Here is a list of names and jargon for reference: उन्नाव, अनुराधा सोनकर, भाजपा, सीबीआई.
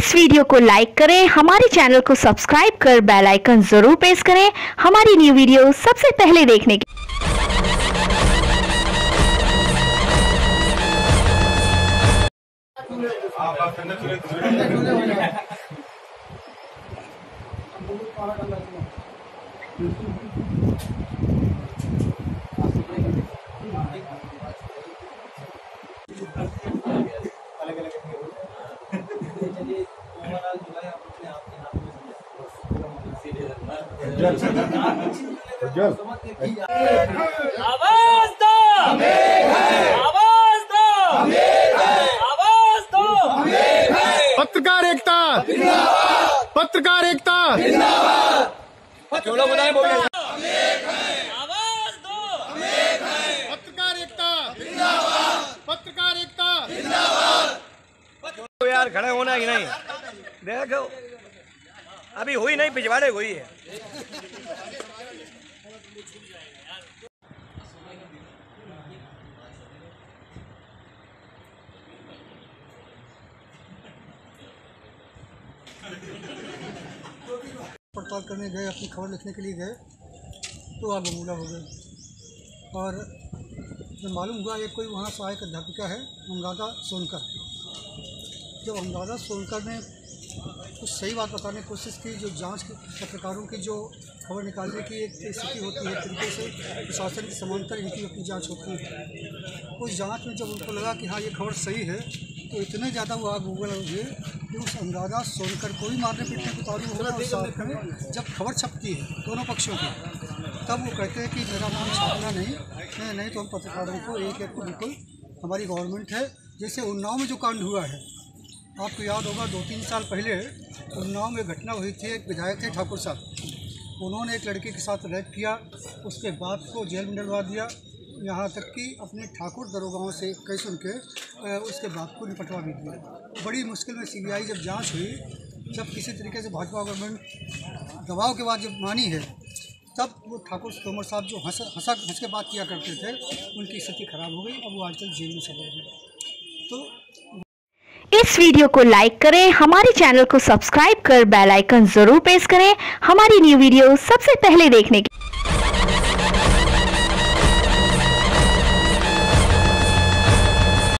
इस वीडियो को लाइक करें, हमारे चैनल को सब्सक्राइब कर बेल आइकन जरूर प्रेस करें हमारी न्यू वीडियो सबसे पहले देखने के लिए। आवाज दो, आवाज दो, आवाज दो। पत्रकार एकता, पत्रकार एकता। चलो बताए बोले। आवाज दो, पत्रकार एकता, पत्रकार एकता। यार खड़े होना ही नहीं, देखो अभी हुई नहीं, पिछवाड़े हुई है। पड़ताल करने गए, अपनी खबर लिखने के लिए गए तो आप बमूला हो गए और जब मालूम हुआ ये कोई वहाँ सहायक अध्यापिका है अनुराधा सोनकर। जब अनुराधा सोनकर ने कुछ सही बात बताने की कोशिश की, जो जांच पत्रकारों की जो खबर निकालने की एक स्थिति होती है, तरीके से प्रशासन की समानता इनकी अपनी जांच होती है। उस जांच में जब उनको लगा कि हाँ ये खबर सही है, तो इतने ज़्यादा वो आग उगल हुए कि उस अनुराधा सोनकर को भी मारने पीटने को तारू हो रहा। साथ में जब खबर छपती है दोनों पक्षों की, तब वो कहते हैं कि मेरा नाम छापना नहीं तो हम पत्रकारों को एक एक को, बिल्कुल हमारी गवर्नमेंट है। जैसे उन्नाव में जो कांड हुआ है, आपको याद होगा 2-3 साल पहले उन्नाव में घटना हुई थी। एक विधायक थे ठाकुर साहब, उन्होंने एक लड़के के साथ रेप किया, उसके बाप को जेल में डलवा दिया, यहाँ तक कि अपने ठाकुर दरोगाओं से कई सुन के उसके बाप को निपटवा भी दिया। बड़ी मुश्किल में सीबीआई जब जांच हुई, जब किसी तरीके से भाजपा गवर्नमेंट दबाव के बाद जब मानी है, तब वो ठाकुर तोमर साहब जो हंस के बात किया करते थे, उनकी स्थिति खराब हो गई। अब वो आजकल जेल में चले गए। तो इस वीडियो को लाइक करें, हमारे चैनल को सब्सक्राइब कर बेल आइकन जरूर प्रेस करें हमारी न्यू वीडियो सबसे पहले देखने के लिए।